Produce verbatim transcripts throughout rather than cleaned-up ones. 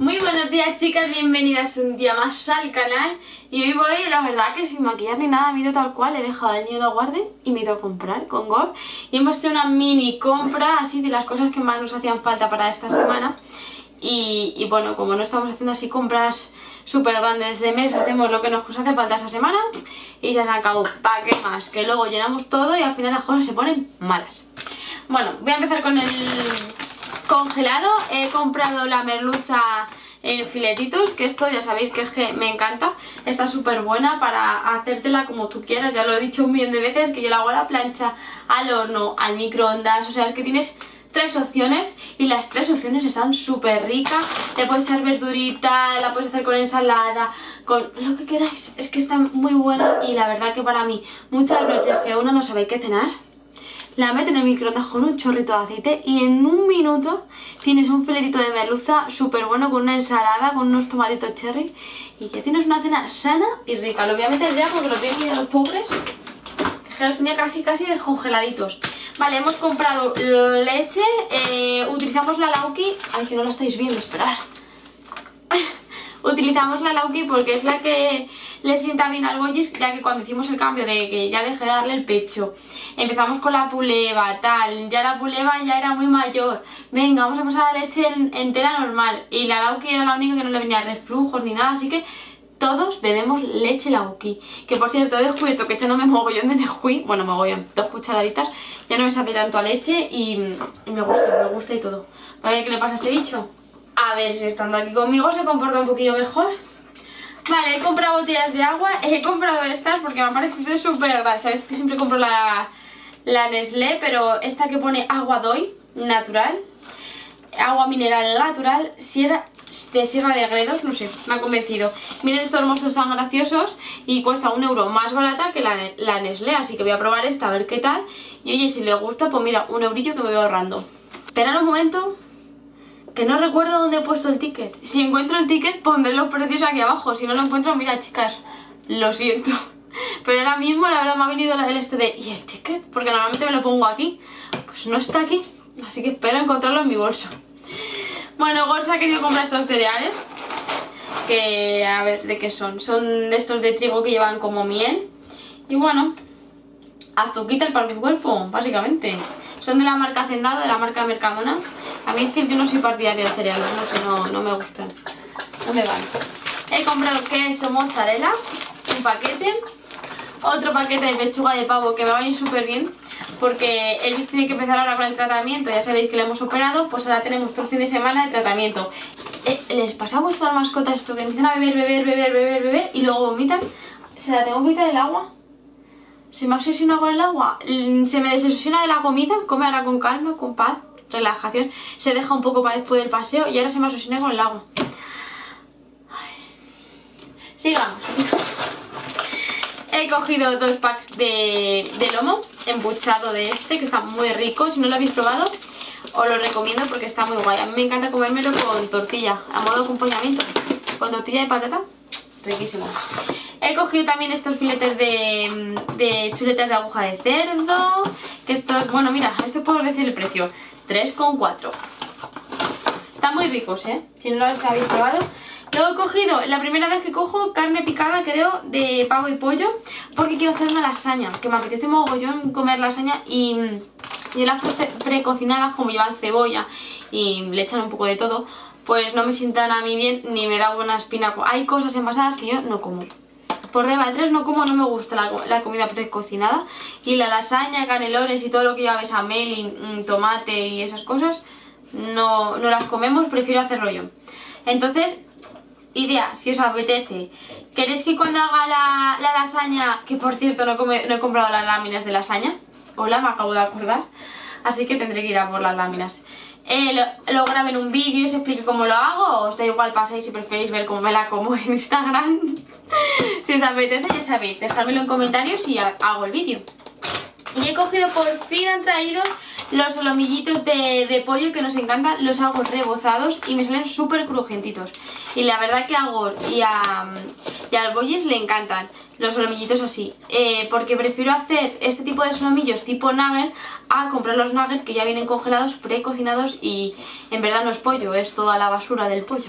Muy buenos días, chicas, bienvenidas un día más al canal. Y hoy voy, la verdad, que sin maquillar ni nada, me he ido tal cual, he dejado al niño de guarde y me he ido a comprar con Gor. Y hemos hecho una mini compra así de las cosas que más nos hacían falta para esta semana. Y, y bueno, como no estamos haciendo así compras súper grandes de mes, hacemos lo que nos hace falta esa semana y ya se acabó. ¿Para qué más? Que luego llenamos todo y al final las cosas se ponen malas. Bueno, voy a empezar con el congelado. He comprado la merluza en filetitos, que esto ya sabéis que es que me encanta. Está súper buena para hacértela como tú quieras. Ya lo he dicho un millón de veces, que yo la hago a la plancha, al horno, al microondas. O sea, es que tienes tres opciones y las tres opciones están súper ricas. Le puedes echar verdurita, la puedes hacer con ensalada, con lo que queráis. Es que está muy buena y la verdad que para mí, muchas noches que uno no sabe qué cenar, la meten en el microondas con un chorrito de aceite y en un minuto tienes un filetito de merluza súper bueno con una ensalada, con unos tomatitos cherry, y que tienes una cena sana y rica. Lo voy a meter ya porque lo tengo que ir a los pobres, que los tenía casi casi descongeladitos. Vale, hemos comprado leche, eh, utilizamos la Lauki. Ay, que no la estáis viendo, esperad. Utilizamos la Lauki porque es la que le sienta bien al Goyis, ya que cuando hicimos el cambio de que ya dejé de darle el pecho, empezamos con la Puleva, tal, ya la Puleva ya era muy mayor, venga, vamos a pasar la leche entera normal, y la Lauki era la única que no le venía reflujos ni nada, así que todos bebemos leche Lauki. Que por cierto, he descubierto que echándome mogollón de Nesquik, bueno, mogollón, dos cucharaditas, ya no me sabe tanto a leche y, y me gusta, me gusta y todo. A ver qué le pasa a este bicho. A ver si estando aquí conmigo se comporta un poquillo mejor. Vale, he comprado botellas de agua, he comprado estas porque me han parecido súper grandes. Sabéis que siempre compro la, la Nestlé, pero esta que pone agua doy, natural, agua mineral natural, si era de Sierra de Gredos, no sé, me ha convencido. Miren estos hermosos tan graciosos y cuesta un euro, más barata que la, la Nestlé, así que voy a probar esta a ver qué tal. Y oye, si le gusta, pues mira, un eurillo que me voy ahorrando. Esperad un momento, que no recuerdo dónde he puesto el ticket. Si encuentro el ticket, pondré los precios aquí abajo. Si no lo encuentro, mira, chicas, lo siento. Pero ahora mismo, la verdad, me ha venido el este de ¿y el ticket? Porque normalmente me lo pongo aquí, pues no está aquí, así que espero encontrarlo en mi bolso. Bueno, Gor se ha querido comprar estos cereales, que a ver de qué son. Son estos de trigo que llevan como miel. Y bueno, azuquita para tu cuerpo, básicamente. Son de la marca Hacendado, de la marca Mercadona. A mí es que yo no soy partidaria de cereales, no sé, no, no me gustan, no me van. He comprado queso mozzarella, un paquete, otro paquete de pechuga de pavo que me va a ir súper bien, porque Elvis tiene que empezar ahora con el tratamiento, ya sabéis que le hemos operado, pues ahora tenemos todo el fin de semana de tratamiento. Eh, ¿Les pasa a vuestras mascotas esto que empiezan a beber, beber, beber, beber, beber y luego vomitan? ¿Se la tengo que quitar el agua? ¿Se me obsesiona con el agua? ¿Se me desobsesiona de la comida? Come ahora con calma, con paz, relajación, se deja un poco para después del paseo y ahora se me obsesiona con el agua. Ay. Sigamos. He cogido dos packs de, de lomo embuchado de este, que está muy rico. Si no lo habéis probado, os lo recomiendo porque está muy guay. A mí me encanta comérmelo con tortilla, a modo de acompañamiento, con tortilla de patata, riquísimo. He cogido también estos filetes de, de chuletas de aguja de cerdo, que estos, bueno, mira, esto puedo decir el precio, tres con cuatro. Están muy ricos, ¿eh? Si no los habéis probado. Luego he cogido, la primera vez que cojo, carne picada, creo, de pavo y pollo, porque quiero hacer una lasaña, que me apetece mogollón comer lasaña, y yo las precocinadas, como llevan cebolla y le echan un poco de todo, pues no me sientan a mí bien, ni me da buena espina. Hay cosas envasadas que yo no como. Por regla tres no como, no me gusta la, la comida precocinada. Y la lasaña, canelones y todo lo que lleva bechamel y tomate y esas cosas, no, no las comemos, prefiero hacerlo yo. Entonces, idea, si os apetece, ¿queréis que cuando haga la, la lasaña, que por cierto no, come, no he comprado las láminas de lasaña? Hola, me acabo de acordar. Así que tendré que ir a por las láminas. Eh, lo, lo grabo en un vídeo y os explique cómo lo hago, os da igual, pasáis si preferís ver cómo me la como en Instagram. Si os apetece, ya sabéis, dejármelo en comentarios y hago el vídeo. Y he cogido, por fin han traído los solomillitos de, de pollo que nos encantan, los hago rebozados y me salen súper crujentitos. Y la verdad que a Gor y a, y a los Goyis le encantan los solomillitos así, eh, porque prefiero hacer este tipo de solomillos tipo nugget a comprar los nuggets que ya vienen congelados, precocinados, y en verdad no es pollo, es toda la basura del pollo.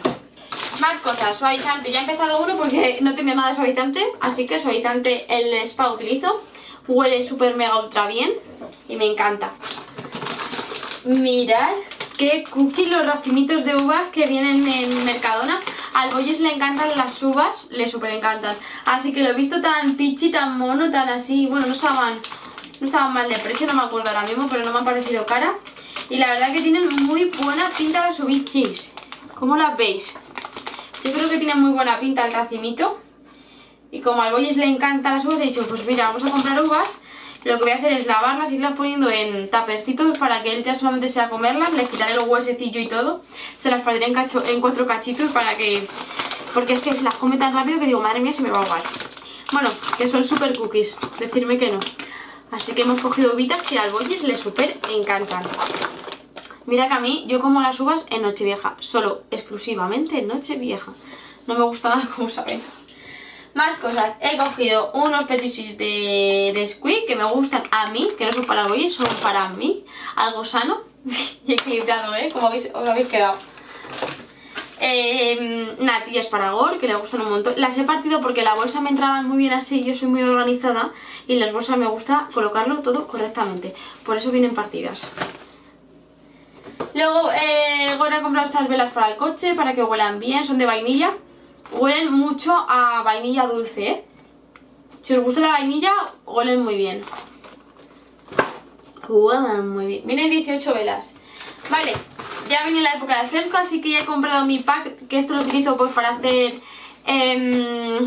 Más cosas, suavizante, ya he empezado uno porque no tenía nada de suavizante, así que suavizante el Spa utilizo. Huele súper mega ultra bien y me encanta. Mirad qué cookie los racimitos de uvas que vienen en Mercadona. Al Goyis le encantan las uvas, le súper encantan. Así que lo he visto tan pichi, tan mono, tan así. Bueno, no estaban, no estaban mal de precio, no me acuerdo ahora mismo, pero no me han parecido cara. Y la verdad que tienen muy buena pinta las uvichis. ¿Cómo las veis? Yo creo que tiene muy buena pinta el racimito. Y como al Goyis le encantan las uvas, he dicho, pues mira, vamos a comprar uvas. Lo que voy a hacer es lavarlas y irlas poniendo en tapercitos para que él ya solamente sea comerlas. Les quitaré los huesecillos y todo. Se las partiré en, cacho, en cuatro cachitos para que... Porque es que se las come tan rápido que digo, madre mía, se me va a ahogar. Bueno, que son super cookies. Decirme que no. Así que hemos cogido uvitas que al Goyis le súper encantan. Mira que a mí, yo como las uvas en Nochevieja. Solo, exclusivamente en Nochevieja. No me gusta nada, como saben. Más cosas, he cogido unos petisis de Nesquik que me gustan a mí, que no son para Goyis, son para mí. Algo sano y equilibrado, ¿eh? Como habéis, os habéis quedado. Eh, natillas para Gor, que le gustan un montón. Las he partido porque la bolsa me entraban muy bien así, yo soy muy organizada y en las bolsas me gusta colocarlo todo correctamente. Por eso vienen partidas. Luego, eh, Gor ha comprado estas velas para el coche, para que huelan bien, son de vainilla. Huelen mucho a vainilla dulce, ¿eh? Si os gusta la vainilla, huelen muy bien. Huelen muy bien. Vienen dieciocho velas. Vale, ya viene la época de fresco, así que ya he comprado mi pack, que esto lo utilizo pues para hacer... Eh,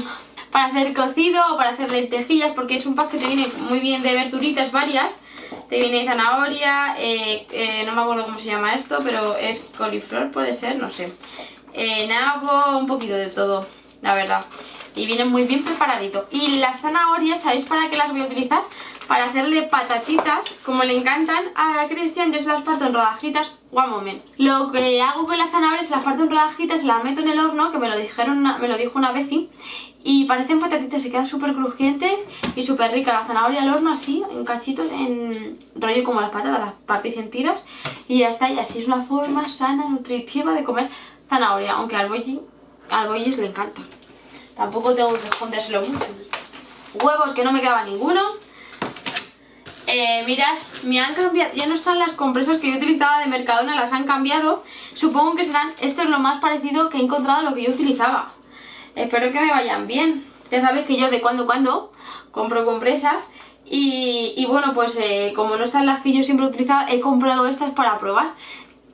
para hacer cocido o para hacer lentejillas, porque es un pack que te viene muy bien de verduritas varias. Te viene zanahoria, eh, eh, no me acuerdo cómo se llama esto, pero es coliflor, puede ser, no sé. Eh, nabo, un poquito de todo, la verdad. Y vienen muy bien preparadito. Y las zanahorias, ¿sabéis para qué las voy a utilizar? Para hacerle patatitas, como le encantan a Christian, yo se las parto en rodajitas. One moment. Lo que hago con las zanahorias, se las parto en rodajitas, las meto en el horno, que me lo dijeron, una, me lo dijo una vez, y parecen patatitas, se quedan súper crujientes y súper ricas. La zanahoria al horno así, en cachitos, en rollo como las patatas, las partís en tiras y ya está. Y así es una forma sana, nutritiva de comer zanahoria, aunque al Goyis, al Goyis le encanta. Tampoco tengo que escondérselo mucho. Huevos, que no me quedaba ninguno. Eh, mirad, me han cambiado, ya no están las compresas que yo utilizaba de Mercadona, las han cambiado. Supongo que serán, esto es lo más parecido que he encontrado a lo que yo utilizaba. Espero que me vayan bien. Ya sabéis que yo de cuando en cuando compro compresas. Y, y bueno, pues eh, como no están las que yo siempre utilizaba, he comprado estas para probar.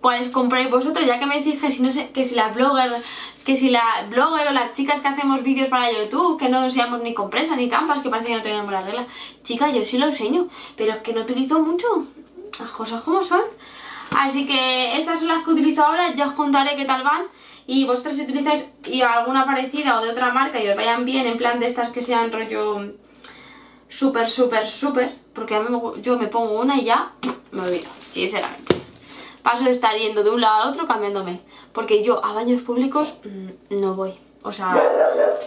¿Cuáles compráis vosotros? Ya que me decís que si, no sé, que si las bloggers, que si la blogger o las chicas que hacemos vídeos para YouTube, que no enseñamos ni compresas ni tampas, que parece que no tenemos las reglas. Chicas, yo sí lo enseño, pero es que no utilizo mucho. Las cosas como son. Así que estas son las que utilizo ahora, ya os contaré qué tal van. Y vosotros si utilizáis alguna parecida o de otra marca y os vayan bien, en plan de estas que sean rollo súper, súper, súper, porque a mí me, yo me pongo una y ya me olvido, sinceramente. Paso de estar yendo de un lado al otro cambiándome. Porque yo a baños públicos mmm, no voy. O sea,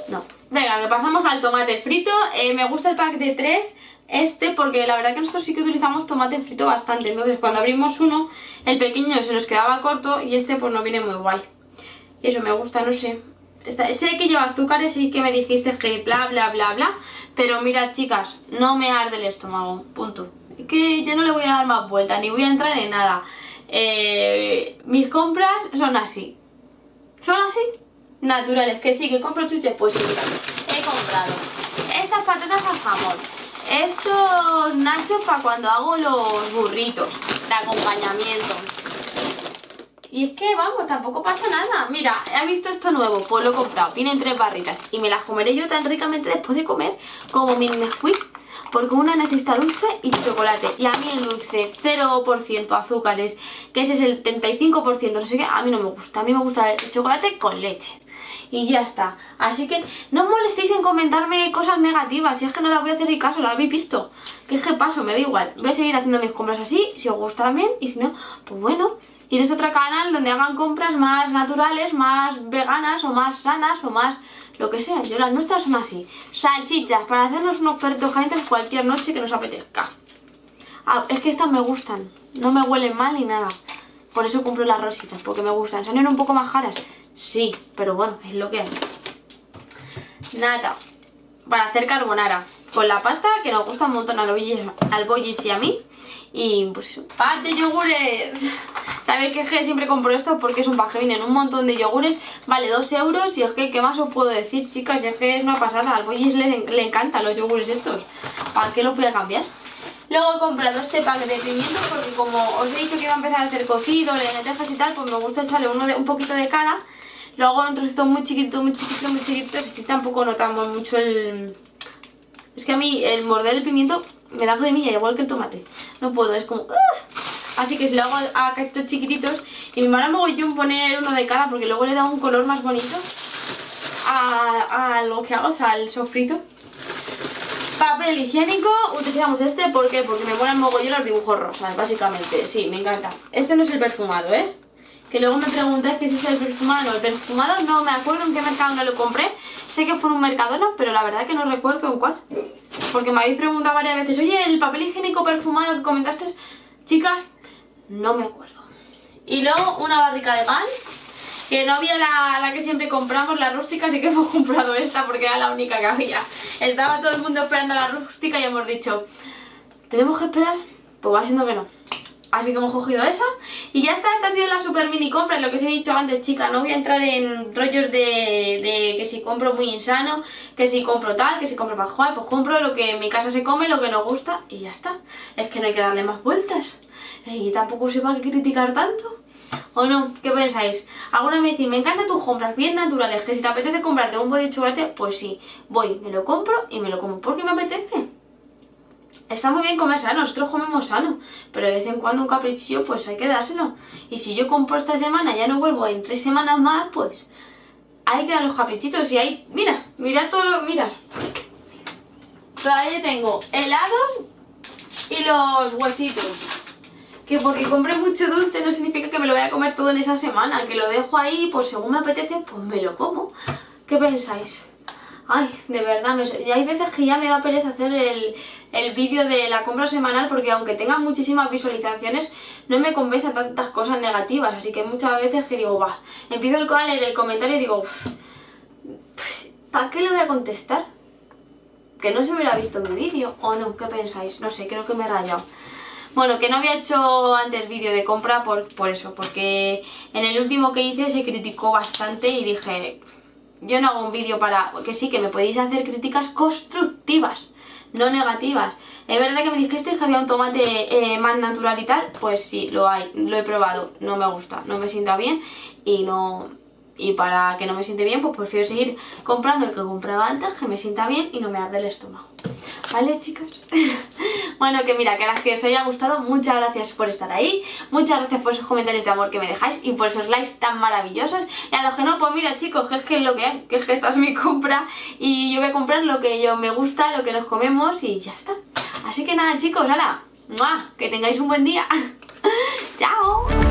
no. Venga, que pasamos al tomate frito. Eh, me gusta el pack de tres. Este, porque la verdad que nosotros sí que utilizamos tomate frito bastante. Entonces cuando abrimos uno, el pequeño se nos quedaba corto y este pues no viene muy guay. Y eso me gusta, no sé. Esta, sé que lleva azúcares y que me dijiste que bla, bla, bla, bla. Pero mirad, chicas, no me arde el estómago. Punto. Es que yo no le voy a dar más vuelta, ni voy a entrar en nada. Eh, mis compras son así. Son así, naturales. Que sí, que compro chuches, pues sí, mira, he comprado estas patatas al jamón, estos nachos para cuando hago los burritos de acompañamiento. Y es que, vamos, tampoco pasa nada. Mira, he visto esto nuevo, pues lo he comprado. Tienen tres barritas y me las comeré yo tan ricamente después de comer como mi Nesquik. porque una necesita dulce y chocolate, y a mí el dulce cero por ciento azúcares, que ese es el setenta y cinco por ciento, no sé qué, a mí no me gusta. A mí me gusta el chocolate con leche y ya está. Así que no os molestéis en comentarme cosas negativas, si es que no las voy a hacer ni caso, las habéis visto, que es que paso, me da igual. Voy a seguir haciendo mis compras así, si os gusta también, y si no, pues bueno, iréis a otro canal donde hagan compras más naturales, más veganas o más sanas o más lo que sea. Yo las nuestras son así, salchichas para hacernos unos perritos calientes cualquier noche que nos apetezca. Ah, es que estas me gustan, no me huelen mal ni nada, por eso cumplo las rositas, porque me gustan. Salen un poco más caras, sí, pero bueno, es lo que hay. Nata para hacer carbonara con la pasta que nos gusta un montón al Goyis y a mí. Y pues eso, ¡paz de yogures! Sabéis que, que siempre compro esto porque es un pack que vienen un montón de yogures. Vale dos euros y es que, ¿qué más os puedo decir, chicas? Y es que es una pasada, al Goyis le, le encantan los yogures estos. ¿Para qué los voy a cambiar? Luego he comprado este pack de pimientos porque como os he dicho que iba a empezar a hacer cocido, lentejas y tal, pues me gusta echarle uno de, un poquito de cada. Lo hago en trocitos muy chiquitos, muy chiquitos, muy chiquitos. Así tampoco notamos mucho el... Es que a mí el morder el pimiento me da gremilla, igual que el tomate. No puedo, es como... ¡ah! Así que si lo hago a cachitos chiquititos. Y mi mamá me mogollón poner uno de cada porque luego le da un color más bonito a, a lo que hago, o sea, al sofrito. Papel higiénico, utilizamos este, ¿por qué? Porque me molan mogollón los dibujos rosas, básicamente. Sí, me encanta. Este no es el perfumado, ¿eh? Que luego me preguntáis que si es el perfumado. El perfumado no me acuerdo en qué Mercadona lo compré. Sé que fue un Mercadona, pero la verdad que no recuerdo en cuál. Porque me habéis preguntado varias veces, oye, el papel higiénico perfumado que comentaste, chicas, no me acuerdo. Y luego una barrica de pan, que no había la, la que siempre compramos, la rústica, así que hemos comprado esta porque era la única que había. Estaba todo el mundo esperando la rústica y hemos dicho, ¿tenemos que esperar? Pues va siendo que no. Así que hemos cogido esa y ya está. Esta ha sido la super mini compra, en lo que os he dicho antes, chica. No voy a entrar en rollos de, de que si compro muy insano, que si compro tal, que si compro para jugar. Pues compro lo que en mi casa se come, lo que nos gusta y ya está. Es que no hay que darle más vueltas y tampoco se va a criticar tanto. ¿O no? ¿Qué pensáis? Alguna me decís, me encantan tus compras bien naturales, que si te apetece comprarte un boli de chocolate, pues sí, voy, me lo compro y me lo como porque me apetece. Está muy bien comer sano, nosotros comemos sano, pero de vez en cuando un caprichillo pues hay que dárselo. Y si yo compro esta semana, ya no vuelvo en tres semanas más, pues hay que dar los caprichitos. Y ahí, mira, mirad todo lo... mirad. Todavía tengo helados y los huesitos. Que porque compré mucho dulce no significa que me lo vaya a comer todo en esa semana. Que lo dejo ahí, pues según me apetece, pues me lo como. ¿Qué pensáis? Ay, de verdad, me... y hay veces que ya me da pereza hacer el, el vídeo de la compra semanal porque aunque tenga muchísimas visualizaciones no me compensa tantas cosas negativas, así que muchas veces que digo, va, empiezo el canal en el comentario y digo, ¿para qué le voy a contestar? Que no se hubiera visto mi vídeo, o no, ¿qué pensáis? No sé, creo que me he rayado. Bueno, que no había hecho antes vídeo de compra por, por eso, porque en el último que hice se criticó bastante y dije... Yo no hago un vídeo para... Que sí, que me podéis hacer críticas constructivas, no negativas. Es verdad que me dijisteis que había un tomate eh, más natural y tal. Pues sí, lo hay, lo he probado. No me gusta, no me sienta bien. Y no... Y para que no me siente bien, pues prefiero seguir comprando el que compraba antes, que me sienta bien y no me arde el estómago. ¿Vale, chicas? Bueno, que mira, que las que os haya gustado, muchas gracias por estar ahí. Muchas gracias por esos comentarios de amor que me dejáis y por esos likes tan maravillosos. Y a los que no, pues mira, chicos, que es que es lo que hay, que es que esta es mi compra. Y yo voy a comprar lo que yo me gusta, lo que nos comemos y ya está. Así que nada, chicos, hala, ¡mua! Que tengáis un buen día. ¡Chao!